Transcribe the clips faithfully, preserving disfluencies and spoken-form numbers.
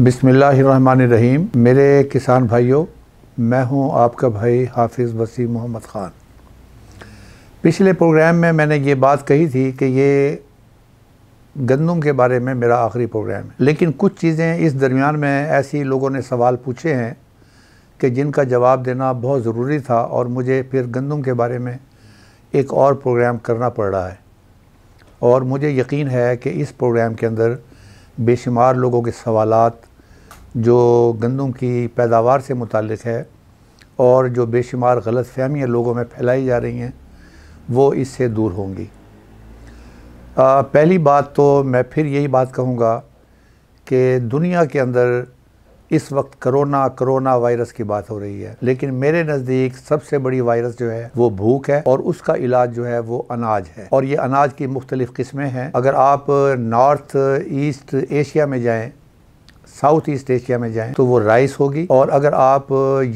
बिस्मिल्लाहिर्रहमानिर्रहीम। मेरे किसान भाइयों, मैं हूं आपका भाई हाफिज़ वसीम मोहम्मद ख़ान। पिछले प्रोग्राम में मैंने ये बात कही थी कि ये गंदम के बारे में मेरा आखिरी प्रोग्राम है, लेकिन कुछ चीज़ें इस दरमियान में ऐसी लोगों ने सवाल पूछे हैं कि जिनका जवाब देना बहुत ज़रूरी था और मुझे फिर गंदम के बारे में एक और प्रोग्राम करना पड़ रहा है। और मुझे यकीन है कि इस प्रोग्राम के अंदर बेशुमार लोगों के सवालात जो गंदम की पैदावार से मुताल्लिक़ है और जो बेशुमार गलत फहमियाँ लोगों में फैलाई जा रही हैं वो इससे दूर होंगी। आ, पहली बात तो मैं फिर यही बात कहूँगा कि दुनिया के अंदर इस वक्त करोना करोना वायरस की बात हो रही है, लेकिन मेरे नज़दीक सबसे बड़ी वायरस जो है वो भूख है और उसका इलाज जो है वो अनाज है। और ये अनाज की मुख्तलिफ़ किस्में हैं। अगर आप नार्थ ईस्ट एशिया में जाएं, साउथ ईस्ट एशिया में जाएं तो वो राइस होगी, और अगर आप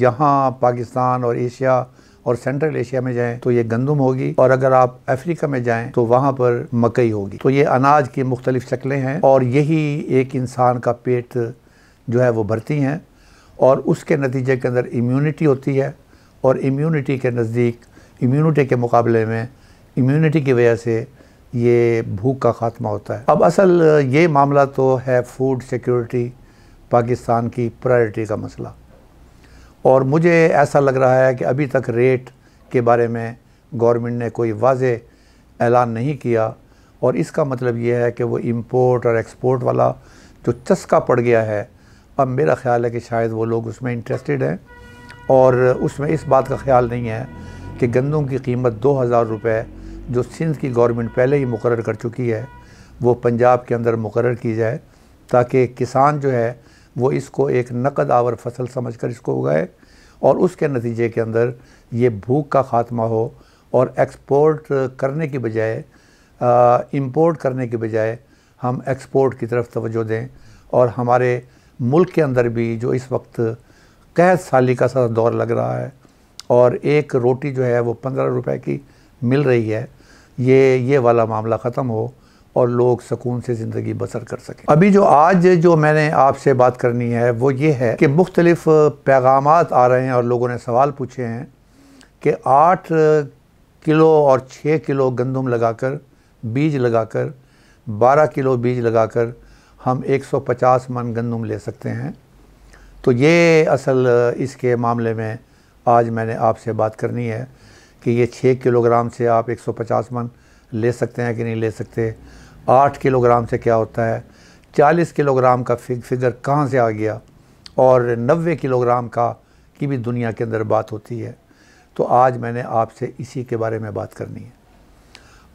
यहाँ पाकिस्तान और एशिया और सेंट्रल एशिया में जाएं तो ये गंदम होगी, और अगर आप अफ्रीका में जाएं तो वहाँ पर मकई होगी। तो ये अनाज की मुख्तलिफ़ शक्लें हैं और यही एक इंसान का पेट जो है वो भरती हैं, और उसके नतीजे के अंदर इम्यूनिटी होती है। और इम्यूनिटी के नज़दीक इम्यूनिटी के मुकाबले में इम्यूनिटी की वजह से ये भूख का ख़ात्मा होता है। अब असल ये मामला तो है फूड सिक्योरिटी, पाकिस्तान की प्रायोरिटी का मसला, और मुझे ऐसा लग रहा है कि अभी तक रेट के बारे में गवर्नमेंट ने कोई वाज़े ऐलान नहीं किया, और इसका मतलब ये है कि वो इम्पोर्ट और एक्सपोर्ट वाला जो चस्का पड़ गया है, अब मेरा ख़्याल है कि शायद वो लोग उसमें इंटरेस्टेड हैं और उसमें इस बात का ख्याल नहीं है कि गंदम की कीमत दो हज़ार रुपये जो सिंध की गवर्नमेंट पहले ही मुकर्रर कर चुकी है वो पंजाब के अंदर मुकर्रर की जाए, ताकि किसान जो है वो इसको एक नकद आवर फसल समझकर इसको उगाए और उसके नतीजे के अंदर ये भूख का ख़ात्मा हो। और एक्सपोर्ट करने की बजाय, इम्पोर्ट करने की बजाय हम एक्सपोर्ट की तरफ तवज्जो दें, और हमारे मुल्क के अंदर भी जो इस वक्त कैद साली का सा दौर लग रहा है और एक रोटी जो है वो पंद्रह रुपए की मिल रही है, ये ये वाला मामला ख़त्म हो और लोग सुकून से ज़िंदगी बसर कर सकें। अभी जो आज जो मैंने आपसे बात करनी है वो ये है कि मुख्तलिफ़ पैगामात आ रहे हैं और लोगों ने सवाल पूछे हैं कि आठ किलो और छः किलो गंदम लगाकर बीज लगाकर बारह किलो बीज लगाकर हम एक सौ पचास मन गंदम ले सकते हैं। तो ये असल इसके मामले में आज मैंने आपसे बात करनी है कि ये छः किलोग्राम से आप एक सौ पचास मन ले सकते हैं कि नहीं ले सकते, आठ किलोग्राम से क्या होता है, चालीस किलोग्राम का फिगर कहाँ से आ गया, और नब्बे किलोग्राम का की भी दुनिया के अंदर बात होती है। तो आज मैंने आपसे इसी के बारे में बात करनी है।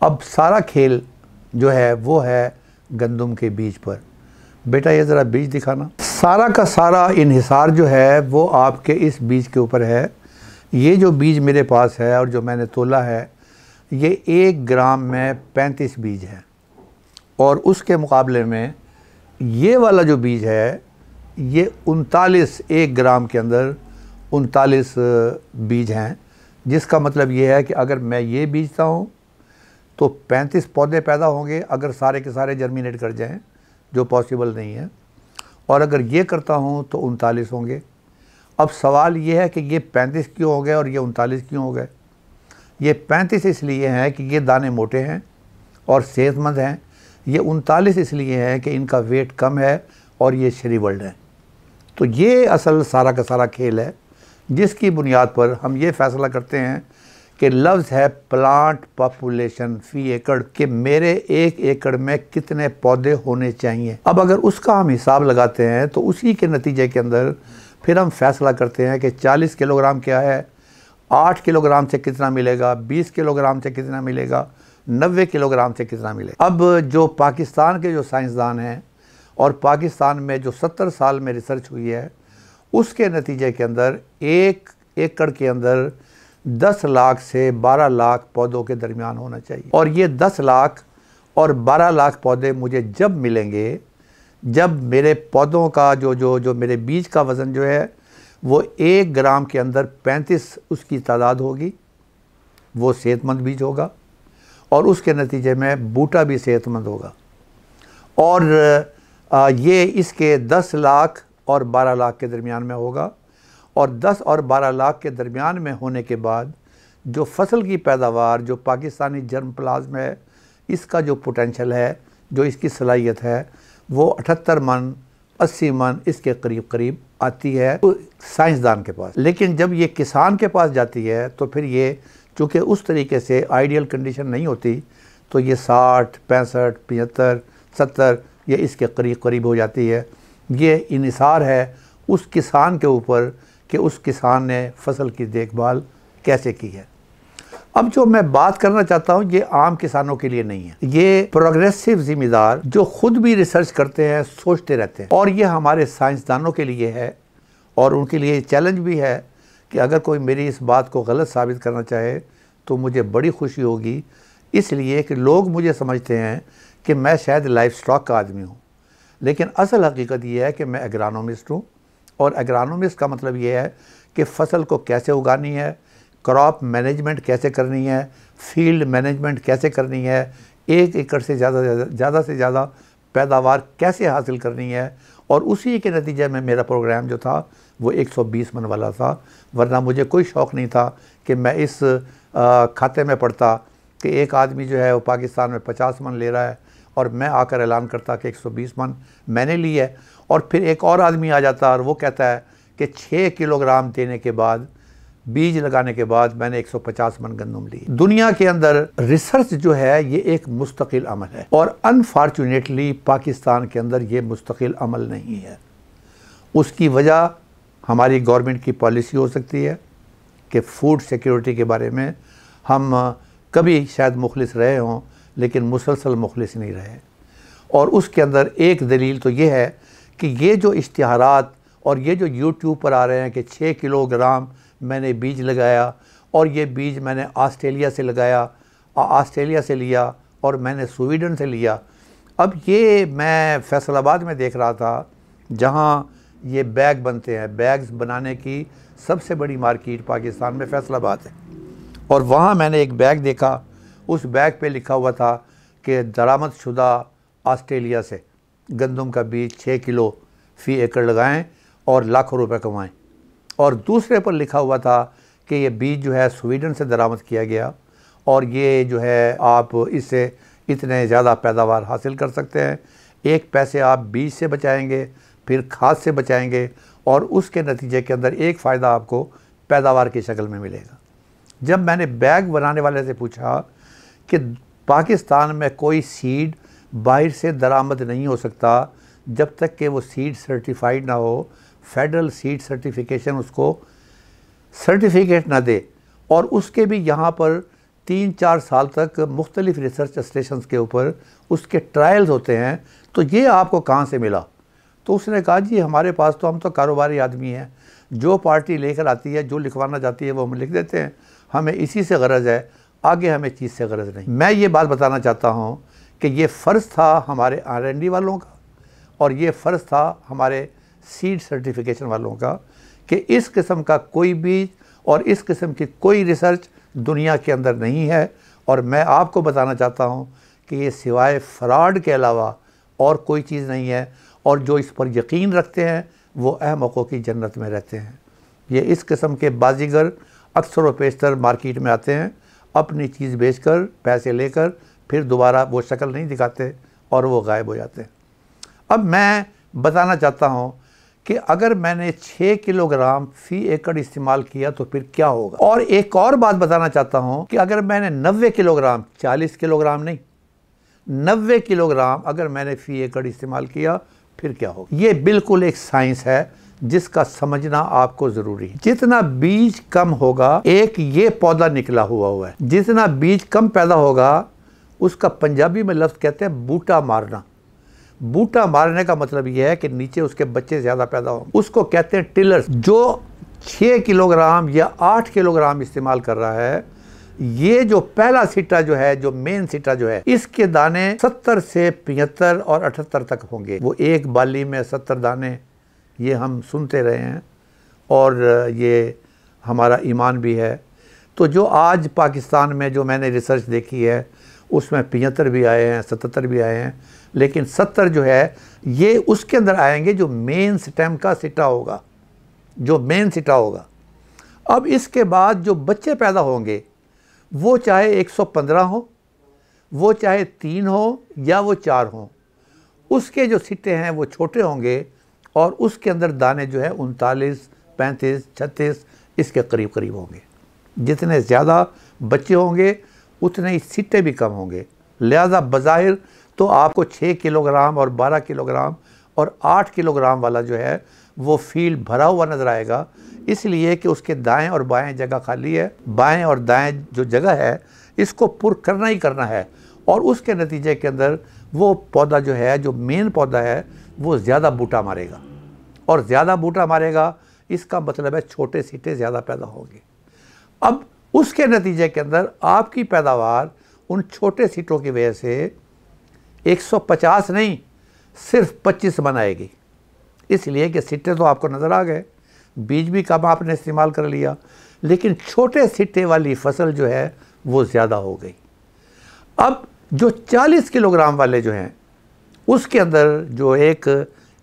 अब सारा खेल जो है वो है गंदम के बीज पर। बेटा ये ज़रा बीज दिखाना। सारा का सारा इन्हिसार जो है वो आपके इस बीज के ऊपर है। ये जो बीज मेरे पास है और जो मैंने तोला है, ये एक ग्राम में पैंतीस बीज है, और उसके मुकाबले में ये वाला जो बीज है ये उनतालीस, एक ग्राम के अंदर उनतालीस बीज हैं। जिसका मतलब ये है कि अगर मैं ये बीजता हूँ तो पैंतीस पौधे पैदा होंगे, अगर सारे के सारे जर्मिनेट कर जाएँ, जो पॉसिबल नहीं है, और अगर ये करता हूँ तो उनतालीस होंगे। अब सवाल ये है कि ये पैंतीस क्यों हो गए और ये उनतालीस क्यों हो गए। ये पैंतीस इसलिए हैं कि ये दाने मोटे हैं और सेहतमंद हैं, ये उनतालीस इसलिए हैं कि इनका वेट कम है और ये श्रीवर्ल्ड हैं। तो ये असल सारा का सारा खेल है, जिसकी बुनियाद पर हम ये फ़ैसला करते हैं कि लफ्ज़ है प्लांट पॉपुलेशन फ़ी एकड़, के मेरे एक एकड़ में कितने पौधे होने चाहिए। अब अगर उसका हम हिसाब लगाते हैं तो उसी के नतीजे के अंदर फिर हम फैसला करते हैं कि चालीस किलोग्राम क्या है, आठ किलोग्राम से कितना मिलेगा, बीस किलोग्राम से कितना मिलेगा, नब्बे किलोग्राम से कितना मिलेगा। अब जो पाकिस्तान के जो साइंसदान हैं और पाकिस्तान में जो सत्तर साल में रिसर्च हुई है, उसके नतीजे के अंदर एक एकड़ के अंदर दस लाख से बारह लाख पौधों के दरमियान होना चाहिए। और ये दस लाख और बारह लाख पौधे मुझे जब मिलेंगे जब मेरे पौधों का जो जो जो मेरे बीज का वज़न जो है वो एक ग्राम के अंदर पैंतीस उसकी तादाद होगी, वो सेहतमंद बीज होगा, और उसके नतीजे में बूटा भी सेहतमंद होगा। और आ, ये इसके दस लाख और बारह लाख के दरमियान में होगा और दस और बारह लाख के दरमियान में होने के बाद जो फसल की पैदावार जो पाकिस्तानी जर्म प्लाज्म है इसका जो पोटेंशल है जो इसकी सलाहियत है वो अठहत्तर मन अस्सी मन इसके करीब करीब आती है तो साइंसदान के पास। लेकिन जब ये किसान के पास जाती है तो फिर ये चूँकि उस तरीके से आइडियल कंडीशन नहीं होती तो ये साठ पैंसठ पचहत्तर सत्तर ये इसके करीब करीब हो जाती है। ये इन्हिसार है उस किसान के ऊपर कि उस किसान ने फसल की देखभाल कैसे की है। अब जो मैं बात करना चाहता हूँ ये आम किसानों के लिए नहीं है, ये प्रोग्रेसिव ज़िम्मेदार जो ख़ुद भी रिसर्च करते हैं सोचते रहते हैं और ये हमारे साइंसदानों के लिए है और उनके लिए चैलेंज भी है कि अगर कोई मेरी इस बात को गलत साबित करना चाहे तो मुझे बड़ी खुशी होगी, इसलिए कि लोग मुझे समझते हैं कि मैं शायद लाइफ स्टॉक का आदमी हूँ लेकिन असल हकीकत ये है कि मैं एग्रोनॉमिस्ट हूँ और एग्रोनॉमिस्ट का मतलब ये है कि फसल को कैसे उगानी है, क्रॉप मैनेजमेंट कैसे करनी है, फील्ड मैनेजमेंट कैसे करनी है, एक एकड़ से ज़्यादा ज़्यादा से ज़्यादा पैदावार कैसे हासिल करनी है और उसी के नतीजे में मेरा प्रोग्राम जो था वो एक सौ बीस मन वाला था। वरना मुझे कोई शौक़ नहीं था कि मैं इस खाते में पड़ता कि एक आदमी जो है वो पाकिस्तान में पचास मन ले रहा है और मैं आकर ऐलान करता कि एक सौ बीस मन मैंने ली है और फिर एक और आदमी आ जाता और वो कहता है कि छः किलोग्राम देने के बाद बीज लगाने के बाद मैंने एक सौ पचास मन गंदम ली। दुनिया के अंदर रिसर्च जो है ये एक मुस्तकिल अमल है और अनफॉर्चुनेटली पाकिस्तान के अंदर ये मुस्तकिल अमल नहीं है। उसकी वजह हमारी गवर्नमेंट की पॉलिसी हो सकती है कि फूड सिक्योरिटी के बारे में हम कभी शायद मुखलिस रहे हों लेकिन मुसलसल मुखलिस नहीं रहे और उसके अंदर एक दलील तो ये है कि ये जो इश्तिहारात और ये जो यूट्यूब पर आ रहे हैं कि छः किलोग्राम मैंने बीज लगाया और ये बीज मैंने ऑस्ट्रेलिया से लगाया ऑस्ट्रेलिया से लिया और मैंने स्वीडन से लिया। अब ये मैं फैसलाबाद में देख रहा था जहाँ ये बैग बनते हैं, बैग्स बनाने की सबसे बड़ी मार्केट पाकिस्तान में फैसलाबाद है और वहाँ मैंने एक बैग देखा, उस बैग पे लिखा हुआ था कि दरामदशुदा ऑस्ट्रेलिया से गंदम का बीज छः किलो फ़ी एकड़ लगाएं और लाखों रुपए कमाएं और दूसरे पर लिखा हुआ था कि ये बीज जो है स्वीडन से दरामद किया गया और ये जो है आप इससे इतने ज़्यादा पैदावार हासिल कर सकते हैं, एक पैसे आप बीज से बचाएंगे फिर खाद से बचाएंगे और उसके नतीजे के अंदर एक फ़ायदा आपको पैदावार की शक्ल में मिलेगा। जब मैंने बैग बनाने वाले से पूछा कि पाकिस्तान में कोई सीड बाहर से दरामद नहीं हो सकता जब तक कि वो सीड सर्टिफाइड ना हो, फेडरल सीड सर्टिफिकेशन उसको सर्टिफिकेट ना दे और उसके भी यहाँ पर तीन चार साल तक मुख्तलिफ रिसर्च स्टेशन के ऊपर उसके ट्रायल्स होते हैं, तो ये आपको कहाँ से मिला? तो उसने कहा जी हमारे पास तो हम तो कारोबारी आदमी हैं, जो पार्टी लेकर आती है जो लिखवाना चाहती है वो हम लिख देते हैं, हमें इसी से गरज है, आगे हमें चीज़ से गरज नहीं। मैं ये बात बताना चाहता हूँ कि ये फ़र्ज़ था हमारे आर एंड डी वालों का और ये फ़र्ज़ था हमारे सीड सर्टिफिकेशन वालों का कि इस किस्म का कोई बीज और इस किस्म की कोई रिसर्च दुनिया के अंदर नहीं है और मैं आपको बताना चाहता हूँ कि ये सिवाय फ्रॉड के अलावा और कोई चीज़ नहीं है और जो इस पर यकीन रखते हैं वो अहमकों की जन्नत में रहते हैं। ये इस किस्म के बाजीगर अक्सर और पेशतर मार्केट में आते हैं, अपनी चीज़ बेचकर पैसे लेकर फिर दोबारा वो शक्ल नहीं दिखाते और वो गायब हो जाते हैं। अब मैं बताना चाहता हूँ कि अगर मैंने छः किलोग्राम फ़ी एकड़ इस्तेमाल किया तो फिर क्या होगा और एक और बात बताना चाहता हूँ कि अगर मैंने नब्बे किलोग्राम चालीस किलोग्राम नहीं नब्बे किलोग्राम अगर मैंने फ़ी एकड़ इस्तेमाल किया फिर क्या होगा। ये बिल्कुल एक साइंस है जिसका समझना आपको ज़रूरी है। जितना बीज कम होगा, एक ये पौधा निकला हुआ हुआ है, जितना बीज कम पैदा होगा उसका पंजाबी में लफ्ज़ कहते हैं बूटा मारना। बूटा मारने का मतलब यह है कि नीचे उसके बच्चे ज़्यादा पैदा हों, उसको कहते हैं टिलर्स। जो छः किलोग्राम या आठ किलोग्राम इस्तेमाल कर रहा है, ये जो पहला सिट्टा जो है, जो मेन सिट्टा जो है, इसके दाने सत्तर से पचहत्तर और अठहत्तर तक होंगे। वो एक बाली में सत्तर दाने, ये हम सुनते रहे हैं और ये हमारा ईमान भी है। तो जो आज पाकिस्तान में जो मैंने रिसर्च देखी है उसमें पचहत्तर भी आए हैं, सतहत्तर भी आए हैं, लेकिन सत्तर जो है ये उसके अंदर आएंगे जो मेन स्टेम का सिटा होगा, जो मेन सिटा होगा। अब इसके बाद जो बच्चे पैदा होंगे वो चाहे एक सौ पंद्रह हो, वो चाहे तीन हो या वो चार हो, उसके जो सिटे हैं वो छोटे होंगे और उसके अंदर दाने जो है उनतालीस, पैंतीस, छत्तीस इसके करीब करीब होंगे। जितने ज़्यादा बच्चे होंगे उतने ही सिट्टे भी कम होंगे। लिहाजा बज़ाहिर तो आपको छः किलोग्राम और बारह किलोग्राम और आठ किलोग्राम वाला जो है वो फील्ड भरा हुआ नज़र आएगा, इसलिए कि उसके दाएं और बाएं जगह खाली है। बाएं और दाएं जो जगह है इसको पुर करना ही करना है और उसके नतीजे के अंदर वो पौधा जो है, जो मेन पौधा है, वो ज़्यादा बूटा मारेगा और ज़्यादा बूटा मारेगा इसका मतलब है छोटे सीटे ज़्यादा पैदा होंगे। अब उसके नतीजे के अंदर आपकी पैदावार उन छोटे सीटों की वजह से एक सौ पचास नहीं सिर्फ पच्चीस बनाएगी, इसलिए कि सिट्टे तो आपको नज़र आ गए, बीज भी कम आपने इस्तेमाल कर लिया, लेकिन छोटे सिट्टे वाली फसल जो है वो ज़्यादा हो गई। अब जो चालीस किलोग्राम वाले जो हैं उसके अंदर जो एक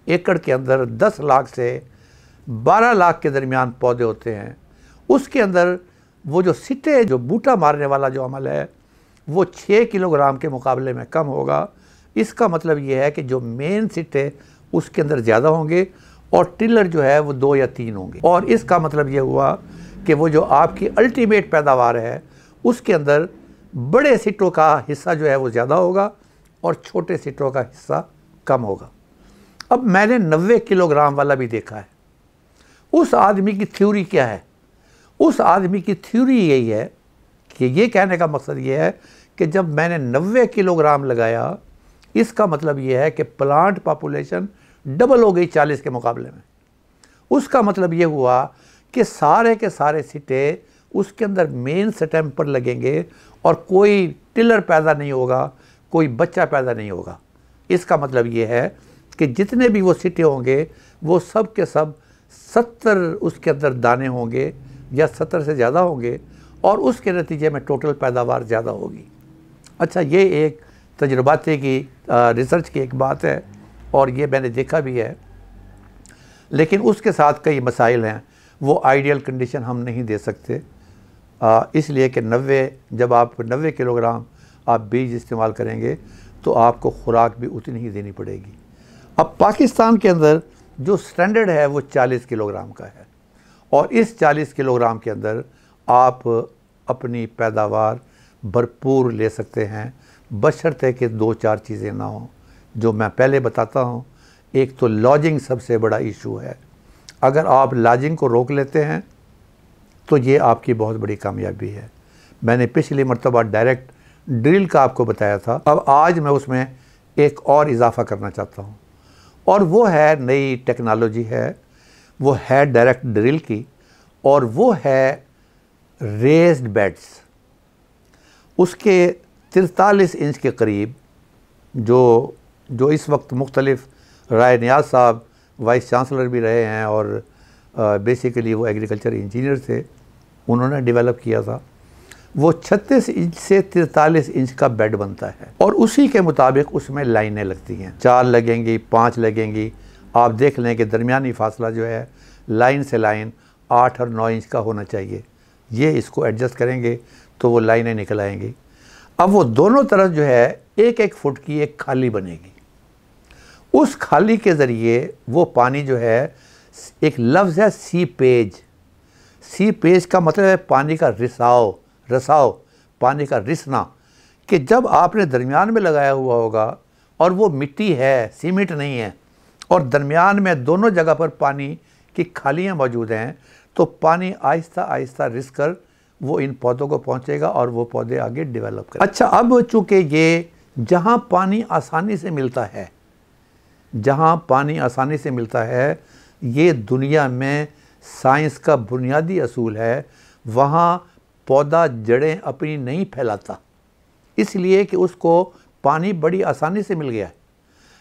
एकड़ के अंदर दस लाख से बारह लाख के दरमियान पौधे होते हैं, उसके अंदर वो जो सिट्टे जो बूटा मारने वाला जो अमल है वो छः किलोग्राम के मुकाबले में कम होगा। इसका मतलब ये है कि जो मेन सिट्टे उसके अंदर ज़्यादा होंगे और टिलर जो है वो दो या तीन होंगे और इसका मतलब ये हुआ कि वो जो आपकी अल्टीमेट पैदावार है उसके अंदर बड़े सिट्टों का हिस्सा जो है वो ज़्यादा होगा और छोटे सिट्टों का हिस्सा कम होगा। अब मैंने नब्बे किलोग्राम वाला भी देखा है। उस आदमी की थ्योरी क्या है? उस आदमी की थ्योरी यही है कि ये कहने का मकसद ये है कि जब मैंने नब्बे किलोग्राम लगाया इसका मतलब ये है कि प्लांट पॉपुलेशन डबल हो गई चालीस के मुकाबले में। उसका मतलब ये हुआ कि सारे के सारे सिटे उसके अंदर मेन स्टेम पर लगेंगे और कोई टिलर पैदा नहीं होगा, कोई बच्चा पैदा नहीं होगा। इसका मतलब ये है कि जितने भी वो सिटे होंगे वो सब के सब सत्तर उसके अंदर दाने होंगे या सत्तर से ज़्यादा होंगे और उसके नतीजे में टोटल पैदावार ज़्यादा होगी। अच्छा, ये एक तजुर्बाते की आ, रिसर्च की एक बात है और ये मैंने देखा भी है, लेकिन उसके साथ कई मसाइल हैं। वो आइडियल कंडीशन हम नहीं दे सकते, इसलिए कि नब्बे जब आप नब्बे किलोग्राम आप बीज इस्तेमाल करेंगे तो आपको खुराक भी उतनी ही देनी पड़ेगी। अब पाकिस्तान के अंदर जो स्टैंडर्ड है वो चालीस किलोग्राम का है और इस चालीस किलोग्राम के अंदर आप अपनी पैदावार भरपूर ले सकते हैं, बशर्ते कि दो चार चीज़ें ना हों जो मैं पहले बताता हूँ। एक तो लॉजिंग सबसे बड़ा इशू है। अगर आप लॉजिंग को रोक लेते हैं तो ये आपकी बहुत बड़ी कामयाबी है। मैंने पिछली मरतबा डायरेक्ट ड्रिल का आपको बताया था, अब आज मैं उसमें एक और इजाफा करना चाहता हूँ और वो है नई टेक्नोलॉजी है, वो है डायरेक्ट ड्रिल की और वो है रेस्ड बेड्स। उसके तिरतालीस इंच के करीब जो जो इस वक्त मुख्तलिफ राय न्याज साहब वाइस चांसलर भी रहे हैं और बेसिकली वो एग्रीकल्चर इंजीनियर थे, उन्होंने डेवलप किया था, वो छत्तीस इंच से तिरतालीस इंच का बेड बनता है और उसी के मुताबिक उसमें लाइनें लगती हैं, चार लगेंगी, पाँच लगेंगी। आप देख लें कि दरमियानी फासला जो है लाइन से लाइन आठ और नौ इंच का होना चाहिए। ये इसको एडजस्ट करेंगे तो वो लाइनें निकल आएंगी। अब वो दोनों तरफ जो है एक एक फुट की एक खाली बनेगी। उस खाली के ज़रिए वो पानी जो है, एक लफ्ज़ है सी पेज, सी पेज का मतलब है पानी का रिसाव, रसाव, पानी का रिसना, कि जब आपने दरमियान में लगाया हुआ होगा और वो मिट्टी है, सीमेंट नहीं है, और दरमियान में दोनों जगह पर पानी की खालियाँ मौजूद हैं, तो पानी आहिस्ता आहिस्ता रिस कर वो इन पौधों को पहुंचेगा और वो पौधे आगे डेवलप करें। अच्छा, अब चूँकि ये जहाँ पानी आसानी से मिलता है, जहाँ पानी आसानी से मिलता है, ये दुनिया में साइंस का बुनियादी असूल है, वहाँ पौधा जड़ें अपनी नहीं फैलाता, इसलिए कि उसको पानी बड़ी आसानी से मिल गया है।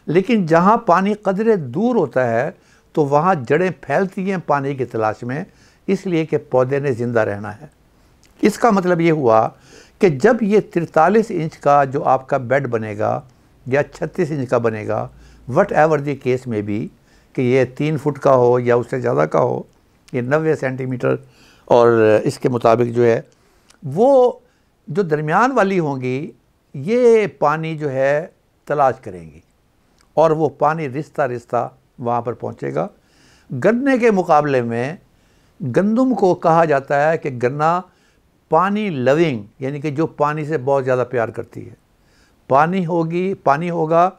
लेकिन जहाँ पानी कदरे दूर होता है तो वहाँ जड़ें फैलती हैं पानी की तलाश में, इसलिए कि पौधे ने ज़िंदा रहना है। इसका मतलब ये हुआ कि जब ये तिरतालीस इंच का जो आपका बेड बनेगा या छत्तीस इंच का बनेगा, वट एवर द केस में भी, कि ये तीन फुट का हो या उससे ज़्यादा का हो, ये नब्बे सेंटीमीटर और इसके मुताबिक जो है वो जो दरमियान वाली होंगी ये पानी जो है तलाश करेंगी और वो पानी रिश्ता रिश्ता वहाँ पर पहुँचेगा। गन्ने के मुकाबले में गंदम को कहा जाता है कि गन्ना पानी लविंग, यानी कि जो पानी से बहुत ज़्यादा प्यार करती है। पानी होगी पानी होगा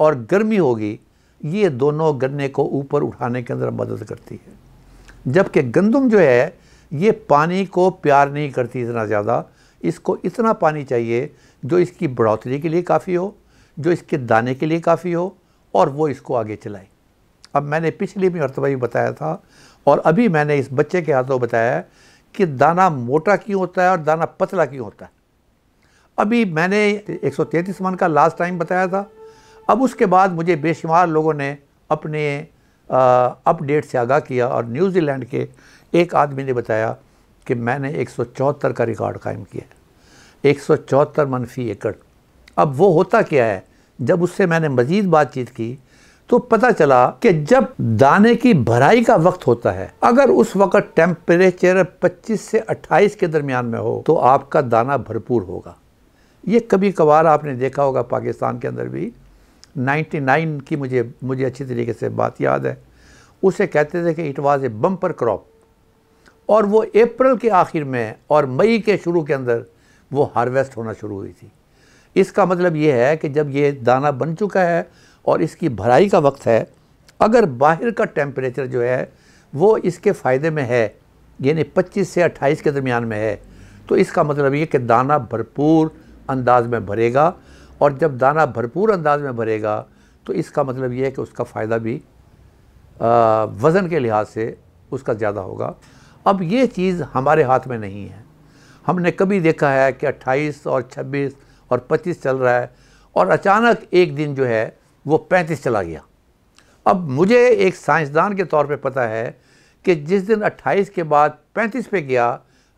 और गर्मी होगी, ये दोनों गन्ने को ऊपर उठाने के अंदर मदद करती है। जबकि गंदम जो है ये पानी को प्यार नहीं करती इतना ज़्यादा, इसको इतना पानी चाहिए जो इसकी बढ़ोतरी के लिए काफ़ी हो, जो इसके दाने के लिए काफ़ी हो और वो इसको आगे चलाए। अब मैंने पिछली भी मरतबा भी बताया था और अभी मैंने इस बच्चे के हाथों बताया कि दाना मोटा क्यों होता है और दाना पतला क्यों होता है। अभी मैंने एक सौ तैंतीस मन का लास्ट टाइम बताया था। अब उसके बाद मुझे बेशुमार लोगों ने अपने अपडेट से आगाह किया और न्यूज़ीलैंड के एक आदमी ने बताया कि मैंने एक सौ चौहत्तर का रिकॉर्ड कायम किया है, एक सौ चौहत्तर मन फी एकड़। अब वो होता क्या है, जब उससे मैंने मज़ीद बातचीत की तो पता चला कि जब दाने की भराई का वक्त होता है, अगर उस वक्त टेम्परेचर पच्चीस से अट्ठाईस के दरमियान में हो तो आपका दाना भरपूर होगा। ये कभी कभार आपने देखा होगा पाकिस्तान के अंदर भी, निन्यानवे की मुझे मुझे अच्छी तरीके से बात याद है, उसे कहते थे कि it was a bumper crop. और वो अप्रैल के आखिर में और मई के शुरू के अंदर वो हार्वेस्ट होना शुरू हुई थी। इसका मतलब ये है कि जब ये दाना बन चुका है और इसकी भराई का वक्त है, अगर बाहर का टेम्परेचर जो है वो इसके फ़ायदे में है, यानी पच्चीस से अट्ठाईस के दरमियान में है, तो इसका मतलब ये कि दाना भरपूर अंदाज में भरेगा। और जब दाना भरपूर अंदाज में भरेगा तो इसका मतलब ये है कि उसका फ़ायदा भी वज़न के लिहाज से उसका ज़्यादा होगा। अब ये चीज़ हमारे हाथ में नहीं है। हमने कभी देखा है कि अट्ठाईस और छब्बीस और पच्चीस चल रहा है और अचानक एक दिन जो है वो पैंतीस चला गया। अब मुझे एक साइंसदान के तौर पे पता है कि जिस दिन अट्ठाईस के बाद पैंतीस पे गया,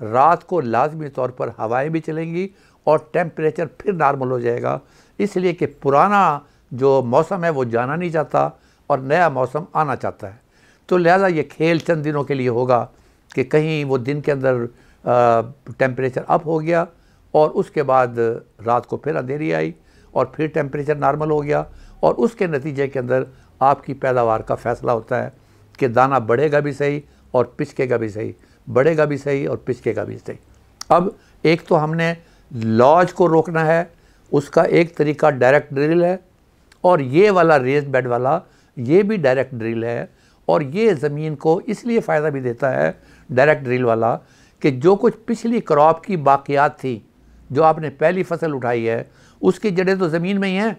रात को लाजमी तौर पर हवाएं भी चलेंगी और टेम्परेचर फिर नॉर्मल हो जाएगा, इसलिए कि पुराना जो मौसम है वो जाना नहीं चाहता और नया मौसम आना चाहता है। तो लिहाजा ये खेल चंद दिनों के लिए होगा कि कहीं वो दिन के अंदर टेम्परेचर अप हो गया और उसके बाद रात को फिर अंधेरी आई और फिर टेम्परेचर नॉर्मल हो गया और उसके नतीजे के अंदर आपकी पैदावार का फ़ैसला होता है कि दाना बढ़ेगा भी सही और पिचकेगा भी सही, बढ़ेगा भी सही और पिचकेगा भी सही। अब एक तो हमने लॉज को रोकना है, उसका एक तरीका डायरेक्ट ड्रिल है, और ये वाला रेस्ड बेड वाला ये भी डायरेक्ट ड्रिल है। और ये ज़मीन को इसलिए फ़ायदा भी देता है डायरेक्ट ड्रिल वाला कि जो कुछ पिछली क्रॉप की बाक़ियात थी, जो आपने पहली फसल उठाई है, उसकी जड़ें तो ज़मीन में ही हैं,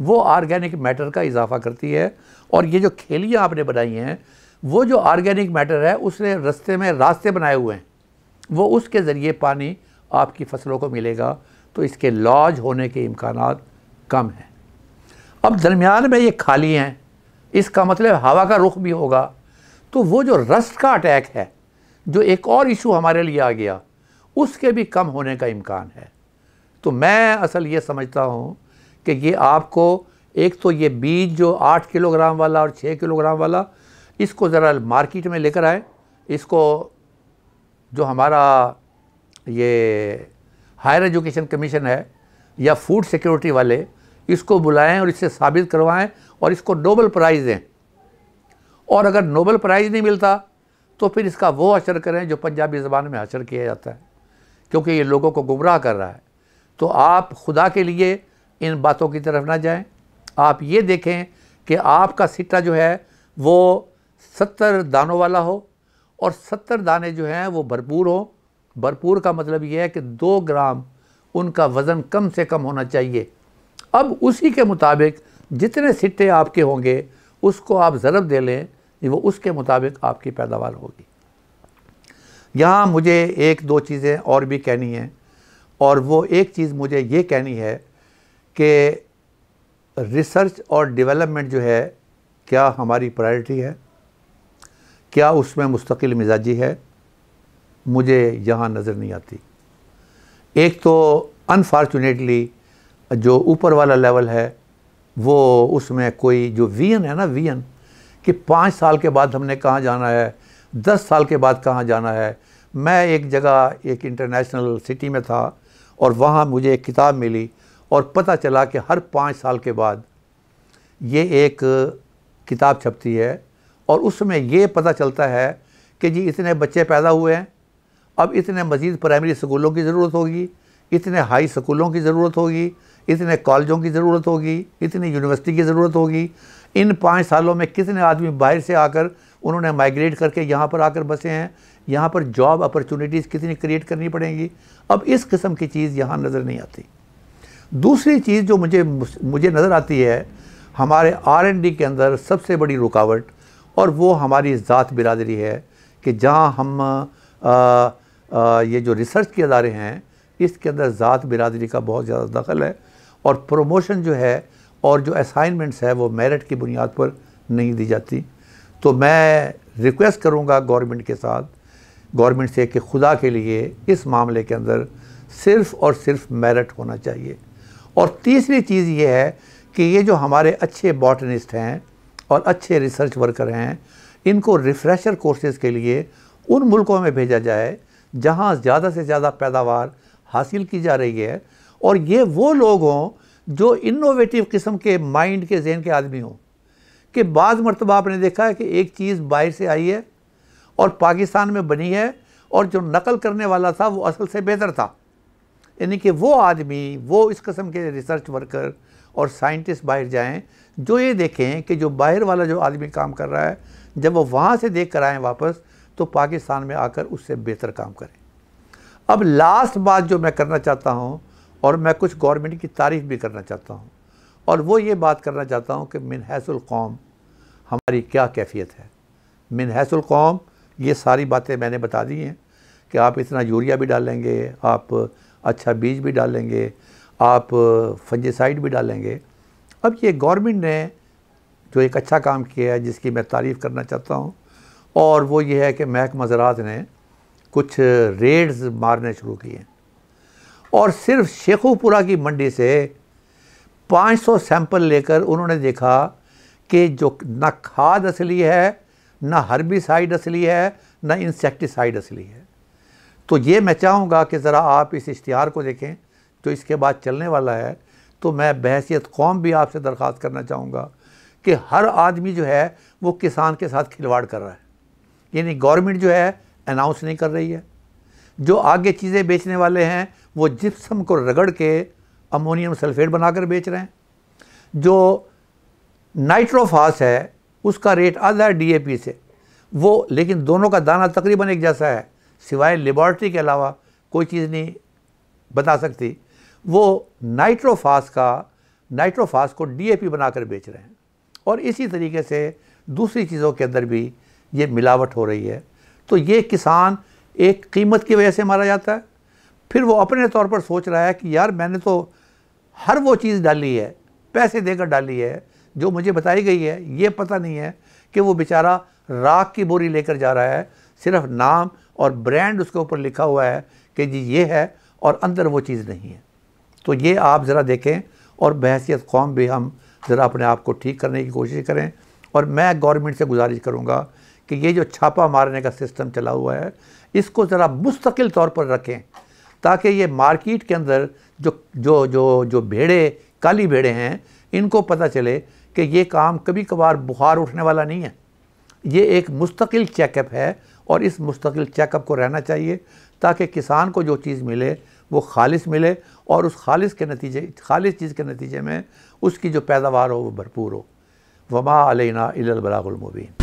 वो ऑर्गेनिक मैटर का इजाफा करती है। और ये जो खेलियाँ आपने बनाई हैं वो जो ऑर्गेनिक मैटर है उसने रास्ते में रास्ते बनाए हुए हैं, वो उसके ज़रिए पानी आपकी फसलों को मिलेगा, तो इसके लॉज होने के इम्कानात कम हैं। अब दरमियान में ये खाली हैं, इसका मतलब हवा का रुख भी होगा, तो वो जो रस्ट का अटैक है जो एक और इशू हमारे लिए आ गया, उसके भी कम होने का इम्कान है। तो मैं असल ये समझता हूँ कि ये आपको एक तो ये बीज जो आठ किलोग्राम वाला और छः किलोग्राम वाला, इसको ज़रा मार्केट में लेकर आए, इसको जो हमारा ये हायर एजुकेशन कमीशन है या फूड सिक्योरिटी वाले, इसको बुलाएं और इससे साबित करवाएं और इसको नोबल प्राइज़ दें। और अगर नोबल प्राइज़ नहीं मिलता तो फिर इसका वो हशर करें जो पंजाबी ज़बान में हशर किया जाता है, क्योंकि ये लोगों को गुमराह कर रहा है। तो आप खुदा के लिए इन बातों की तरफ ना जाएं। आप ये देखें कि आपका सिट्टा जो है वो सत्तर दानों वाला हो और सत्तर दाने जो हैं वो भरपूर हो। भरपूर का मतलब ये है कि दो ग्राम उनका वज़न कम से कम होना चाहिए। अब उसी के मुताबिक जितने सिट्टे आपके होंगे उसको आप ज़रब दे लें, वो उसके मुताबिक आपकी पैदावार होगी। यहाँ मुझे एक दो चीज़ें और भी कहनी हैं, और वो एक चीज़ मुझे ये कहनी है कि रिसर्च और डेवलपमेंट जो है क्या हमारी प्रायोरिटी है, क्या उसमें मुस्तकिल मिजाजी है, मुझे यहाँ नज़र नहीं आती। एक तो अनफॉर्चुनेटली जो ऊपर वाला लेवल है वो उसमें कोई जो विजन है ना विजन कि पाँच साल के बाद हमने कहाँ जाना है, दस साल के बाद कहाँ जाना है। मैं एक जगह एक इंटरनेशनल सिटी में था और वहाँ मुझे एक किताब मिली और पता चला कि हर पाँच साल के बाद ये एक किताब छपती है और उसमें ये पता चलता है कि जी इतने बच्चे पैदा हुए हैं, अब इतने मज़ीद प्राइमरी स्कूलों की ज़रूरत होगी, इतने हाई स्कूलों की ज़रूरत होगी, इतने कॉलेजों की ज़रूरत होगी, इतनी यूनिवर्सिटी की ज़रूरत होगी। इन पाँच सालों में कितने आदमी बाहर से आकर उन्होंने माइग्रेट करके यहाँ पर आकर बसे हैं, यहाँ पर जॉब अपॉर्चुनिटीज़ कितनी क्रिएट करनी पड़ेंगी। अब इस किस्म की चीज़ यहाँ नज़र नहीं आती। दूसरी चीज़ जो मुझे मुझे नज़र आती है हमारे आर एन डी के अंदर सबसे बड़ी रुकावट, और वो हमारी ज़ात बिरादरी है कि जहाँ हम आ, आ, ये जो रिसर्च के अदारे हैं इसके अंदर ज़ात बिरादरी का बहुत ज़्यादा दखल है और प्रोमोशन जो है और जो असाइनमेंट्स है वो मेरिट की बुनियाद पर नहीं दी जाती। तो मैं रिक्वेस्ट करूँगा गवर्नमेंट के साथ, गवर्नमेंट से कि खुदा के लिए इस मामले के अंदर सिर्फ़ और सिर्फ मेरिट होना चाहिए। और तीसरी चीज़ ये है कि ये जो हमारे अच्छे बॉटनिस्ट हैं और अच्छे रिसर्च वर्कर हैं इनको रिफ़्रेशर कोर्सेज़ के लिए उन मुल्कों में भेजा जाए जहाँ ज़्यादा से ज़्यादा पैदावार हासिल की जा रही है, और ये वो लोग हों जो इनोवेटिव किस्म के माइंड के जहन के आदमी हों। कि बाज़ मरतबा आपने देखा है कि एक चीज़ बाहर से आई है और पाकिस्तान में बनी है और जो नकल करने वाला था वो असल से बेहतर था। यानी कि वो आदमी, वो इस किस्म के रिसर्च वर्कर और साइंटिस्ट बाहर जाएं जो ये देखें कि जो बाहर वाला जो आदमी काम कर रहा है जब वो वहाँ से देख कर आएँ वापस तो पाकिस्तान में आकर उससे बेहतर काम करें। अब लास्ट बात जो मैं करना चाहता हूँ, और मैं कुछ गवर्नमेंट की तारीफ़ भी करना चाहता हूँ, और वो ये बात करना चाहता हूँ कि मिनहैसुल कौम हमारी क्या कैफियत है। मिनहैसुल कौम ये सारी बातें मैंने बता दी हैं कि आप इतना यूरिया भी डालेंगे, आप अच्छा बीज भी डालेंगे, आप फंजिसाइड भी डालेंगे। अब ये गवर्नमेंट ने जो एक अच्छा काम किया है जिसकी मैं तारीफ़ करना चाहता हूँ, और वो ये है कि महकमा ज़राअत ने कुछ रेड्स मारने शुरू किए हैं और सिर्फ शेखुपुरा की मंडी से पाँच सौ सैंपल लेकर उन्होंने देखा कि जो ना खाद असली है, ना हर्बीसाइड असली है, ना इंसेकटिसाइड असली है। तो ये मैं चाहूँगा कि ज़रा आप इस इश्तिहार को देखें जो इसके बाद चलने वाला है। तो मैं बहैसियत कौम भी आपसे दरख्वास्त करना चाहूँगा कि हर आदमी जो है वो किसान के साथ खिलवाड़ कर रहा है। यानी गवर्नमेंट जो है अनाउंस नहीं कर रही है, जो आगे चीज़ें बेचने वाले हैं वो जिप्सम को रगड़ के अमोनियम सल्फेट बनाकर बेच रहे हैं, जो नाइट्रोफास है उसका रेट आधा है डी ए पी से वो, लेकिन दोनों का दाना तकरीबन एक जैसा है, सिवाय लेबॉर्ट्री के अलावा कोई चीज़ नहीं बता सकती। वो नाइट्रोफास का नाइट्रोफास को डी ए पी बनाकर बेच रहे हैं, और इसी तरीके से दूसरी चीज़ों के अंदर भी ये मिलावट हो रही है। तो ये किसान एक कीमत की वजह से मारा जाता है, फिर वो अपने तौर पर सोच रहा है कि यार मैंने तो हर वो चीज़ डाली है, पैसे देकर डाली है जो मुझे बताई गई है। ये पता नहीं है कि वो बेचारा राख की बोरी लेकर जा रहा है, सिर्फ नाम और ब्रांड उसके ऊपर लिखा हुआ है कि जी ये है और अंदर वो चीज़ नहीं है। तो ये आप ज़रा देखें, और बहैसियत कौम भी हम ज़रा अपने आप को ठीक करने की कोशिश करें। और मैं गवर्नमेंट से गुजारिश करूँगा कि ये जो छापा मारने का सिस्टम चला हुआ है इसको ज़रा मुस्तकिल तौर पर रखें, ताकि ये मार्केट के अंदर जो जो जो जो भेड़े, काली भेड़े हैं, इनको पता चले कि ये काम कभी कभार बुखार उठने वाला नहीं है। ये एक मुस्तकिल चेकअप है और इस मुस्तकिल चेकअप को रहना चाहिए ताकि किसान को जो चीज़ मिले वो खालिस मिले, और उस खालिस के नतीजे खालिस चीज़ के नतीजे में उसकी जो पैदावार हो वो भरपूर हो। वमा अलैना इल्लल बलागुल मुबीन।